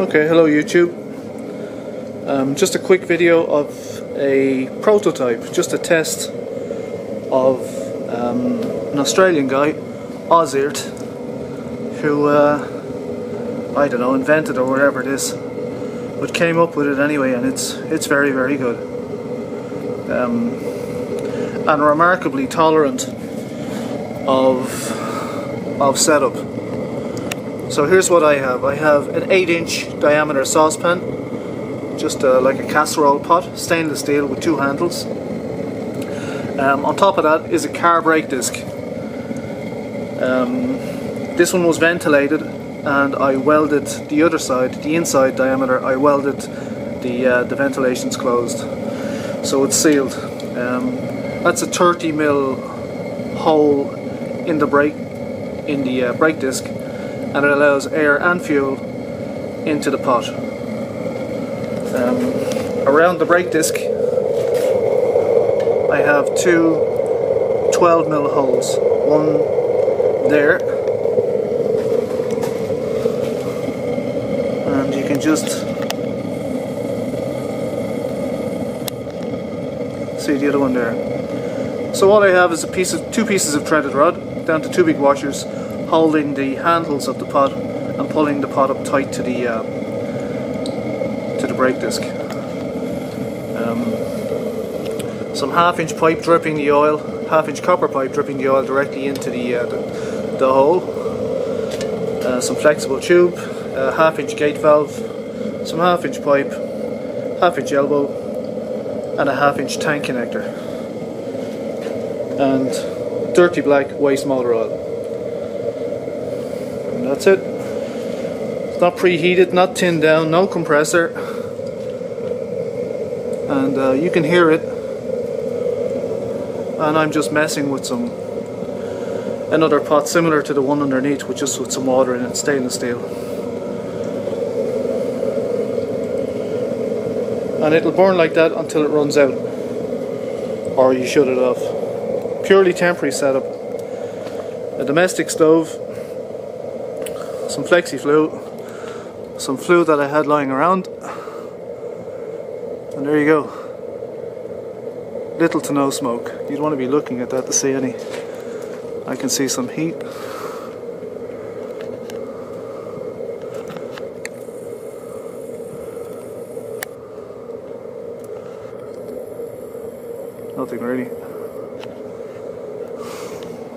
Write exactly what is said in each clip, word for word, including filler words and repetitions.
Okay, hello YouTube. Um, just a quick video of a prototype, just a test of um, an Australian guy, Ozzirt, who, uh, I don't know, invented or whatever it is, but came up with it anyway, and it's, it's very, very good. Um, and remarkably tolerant of, of setup. So here's what I have. I have an eight inch diameter saucepan, just uh, like a casserole pot, stainless steel with two handles. Um, on top of that is a car brake disc. Um, this one was ventilated, and I welded the other side, the inside diameter, I welded the, uh, the ventilations closed. So it's sealed. Um, that's a thirty mil hole in the brake, in the uh, brake disc. And it allows air and fuel into the pot. Um, around the brake disc I have two twelve mil holes, one there, and you can just see the other one there. So what I have is a piece of two pieces of threaded rod down to two big washers, holding the handles of the pot and pulling the pot up tight to the um, to the brake disc. Um, some half-inch pipe dripping the oil, half-inch copper pipe dripping the oil directly into the uh, the, the hole. Uh, some flexible tube, uh, half-inch gate valve, some half-inch pipe, half-inch elbow, and a half-inch tank connector. And dirty black waste motor oil. That's it. It's not preheated, not tinned down, no compressor, and uh, you can hear it. And I'm just messing with some another pot similar to the one underneath, with just with some water in it, stainless steel, and it'll burn like that until it runs out, or you shut it off. Purely temporary setup. A domestic stove. Some flexi flue, some flue that I had lying around, and there you go. Little to no smoke. You'd want to be looking at that to see any. I can see some heat. Nothing really.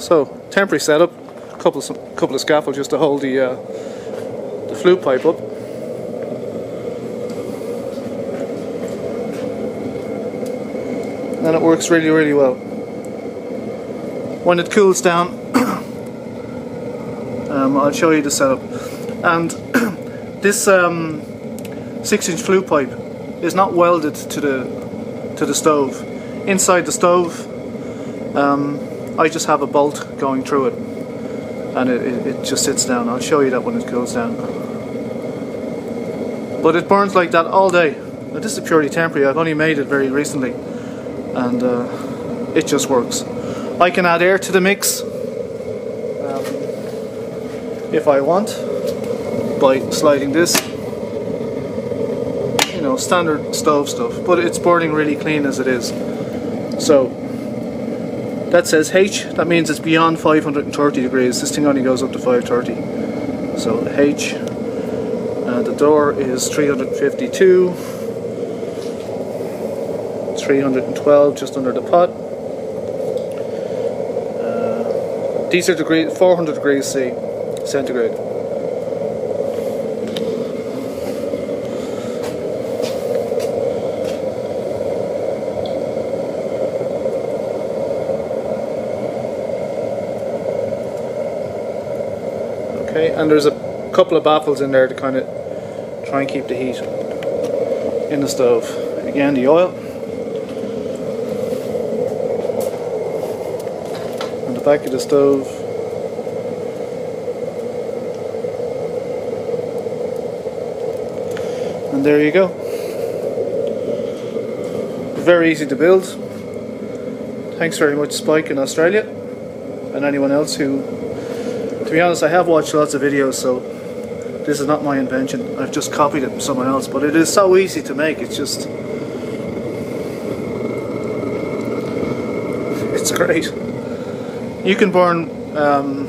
So, temporary setup. Couple of some, couple of scaffolds just to hold the uh, the flue pipe up. And it works really, really well. When it cools down, um, I'll show you the setup. And this um, six inch flue pipe is not welded to the to the stove. Inside the stove, um, I just have a bolt going through it. And it, it, it just sits down. I'll show you that when it goes down. But it burns like that all day. Now this is purely temporary. I've only made it very recently, and uh, it just works. I can add air to the mix um, if I want by sliding this. You know, standard stove stuff. But it's burning really clean as it is. So. That says H, that means it's beyond five hundred thirty degrees. This thing only goes up to five thirty. So H, uh, the door is three hundred fifty-two, three hundred twelve just under the pot. Uh, these are degree, four hundred degrees C, centigrade. Okay, and there's a couple of baffles in there to kind of try and keep the heat in the stove. Again, the oil on the back of the stove. And there you go. Very easy to build. Thanks very much, Spike in Australia, and anyone else who. To be honest, I have watched lots of videos, so This is not my invention. I've just copied it from someone else, but it is so easy to make. It's just... it's great. You can burn... Um,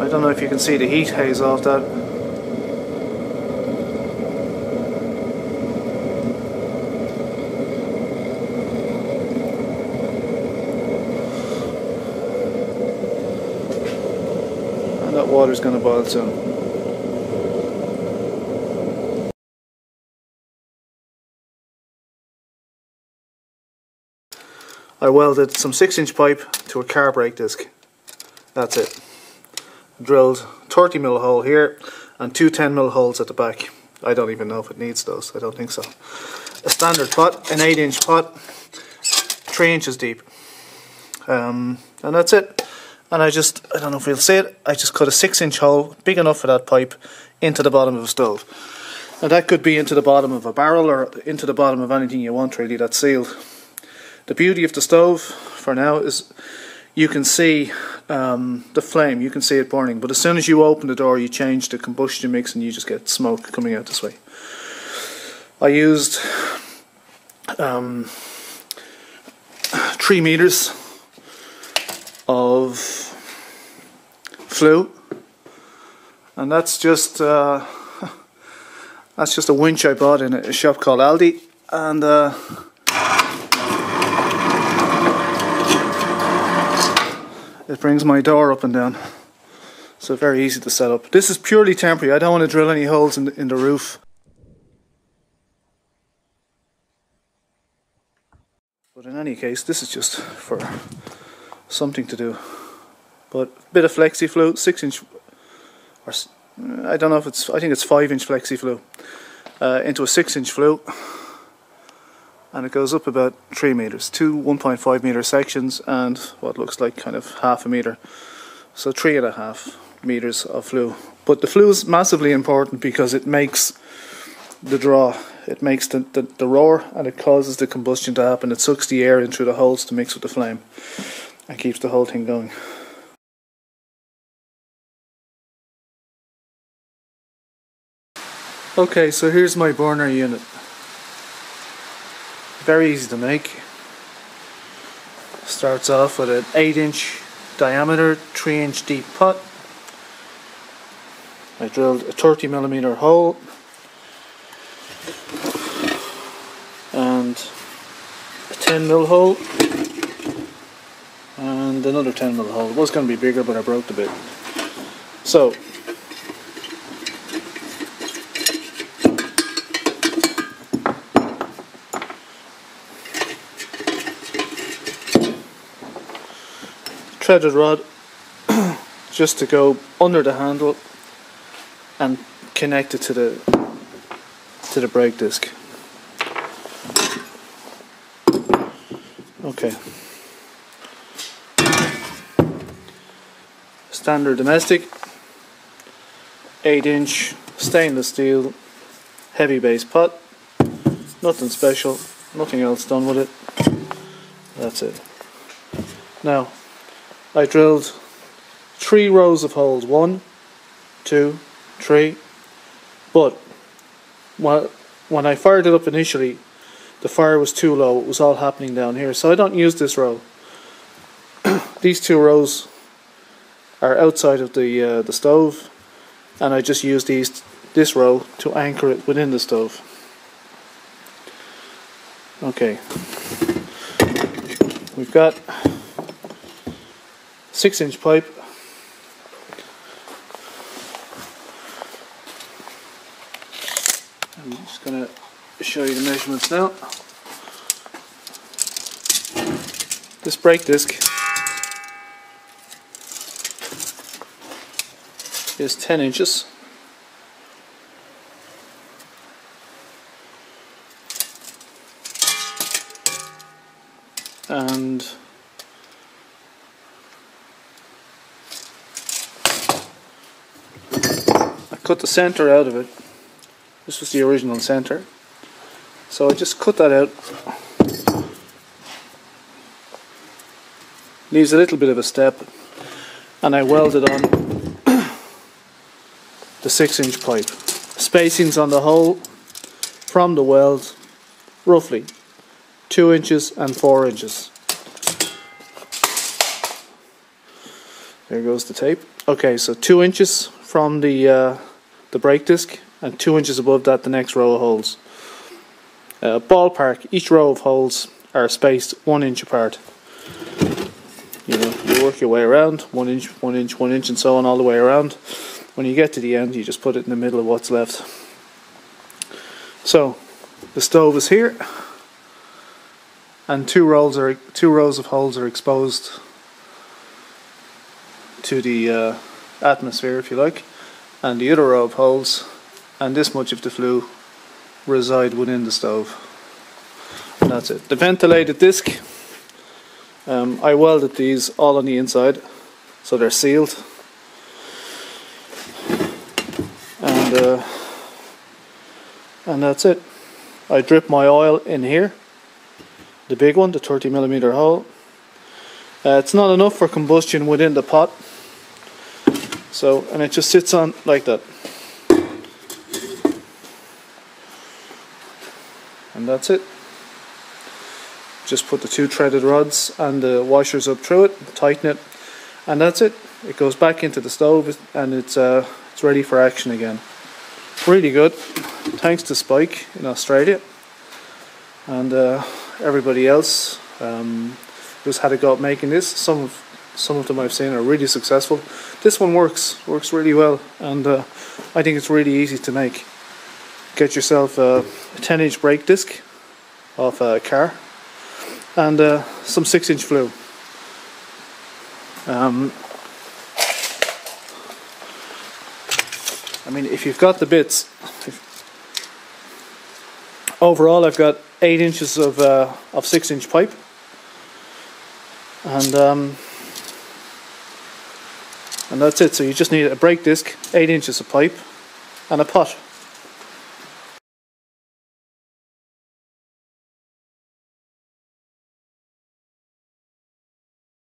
I don't know if you can see the heat haze off that. And that water's going to boil soon. I welded some six inch pipe to a car brake disc. That's it. Drilled thirty millimeter hole here and two ten millimeter holes at the back. I don't even know if it needs those, I don't think so. A standard pot, an eight inch pot, three inches deep. Um, and that's it. And I just, I don't know if you'll see it, I just cut a six inch hole, big enough for that pipe, into the bottom of a stove. And that could be into the bottom of a barrel or into the bottom of anything you want really that's sealed. The beauty of the stove, for now, is you can see um, the flame, you can see it burning, but as soon as you open the door you change the combustion mix and you just get smoke coming out this way. I used um, three meters of flue, and that's just uh, that's just a winch I bought in a shop called Aldi, and uh, it brings my door up and down, so very easy to set up. This is purely temporary. I don't want to drill any holes in the, in the roof. But in any case, this is just for something to do. But a bit of flexi flue, six inch, or I don't know if it's, I think it's five inch flexi flue, uh, into a six inch flue, and it goes up about three meters, two one point five meter sections and what looks like kind of half a meter, so three and a half meters of flue. But the flue is massively important because it makes the draw, it makes the, the, the roar, and it causes the combustion to happen. It sucks the air in through the holes to mix with the flame and keeps the whole thing going. Okay, so here's my burner unit. Very easy to make. Starts off with an eight inch diameter, three inch deep pot. I drilled a thirty millimeter hole and a ten millimeter hole and another ten millimeter hole. It was going to be bigger, but I broke the bit. So threaded rod just to go under the handle and connect it to the to the brake disc. Okay. Standard domestic eight inch stainless steel heavy base pot. Nothing special, nothing else done with it. That's it. Now I drilled three rows of holes, one, two, three, but when I fired it up initially, the fire was too low, it was all happening down here, so I don't use this row. These two rows are outside of the, uh, the stove, and I just use these, this row to anchor it within the stove. Okay, we've got six inch pipe, I'm just going to show you the measurements now. This brake disc is ten inches, and cut the center out of it. This was the original center, so I just cut that out. Leaves a little bit of a step. and I welded on the six inch pipe. Spacings on the hole from the weld roughly two inches and four inches. There goes the tape. Okay, so two inches from the uh, the brake disc, and two inches above that the next row of holes. Uh, ballpark, each row of holes are spaced one inch apart. You know, you work your way around, one inch, one inch, one inch, and so on all the way around. When you get to the end, you just put it in the middle of what's left. So the stove is here, and two rolls are two rows of holes are exposed to the uh, atmosphere, if you like, and the other row of holes and this much of the flue reside within the stove. And that's it. The ventilated disc, um, I welded these all on the inside, so they're sealed. And uh, and that's it. I drip my oil in here, the big one, the thirty millimeter hole. Uh, it's not enough for combustion within the pot. So, and it just sits on like that. And that's it. Just put the two threaded rods and the washers up through it, tighten it, and that's it. It goes back into the stove and it's, uh, it's ready for action again. Really good. Thanks to Spike in Australia and uh, everybody else um, who's had a go at making this. Some of Some of them I've seen are really successful. This one works, works really well, and uh, I think it's really easy to make. Get yourself a ten inch brake disc off a car and uh, some six inch flue. Um, I mean, if you've got the bits, if, overall I've got eight inches of, uh, of six inch pipe, and um, And that's it. So you just need a brake disc, eight inches of pipe, and a pot.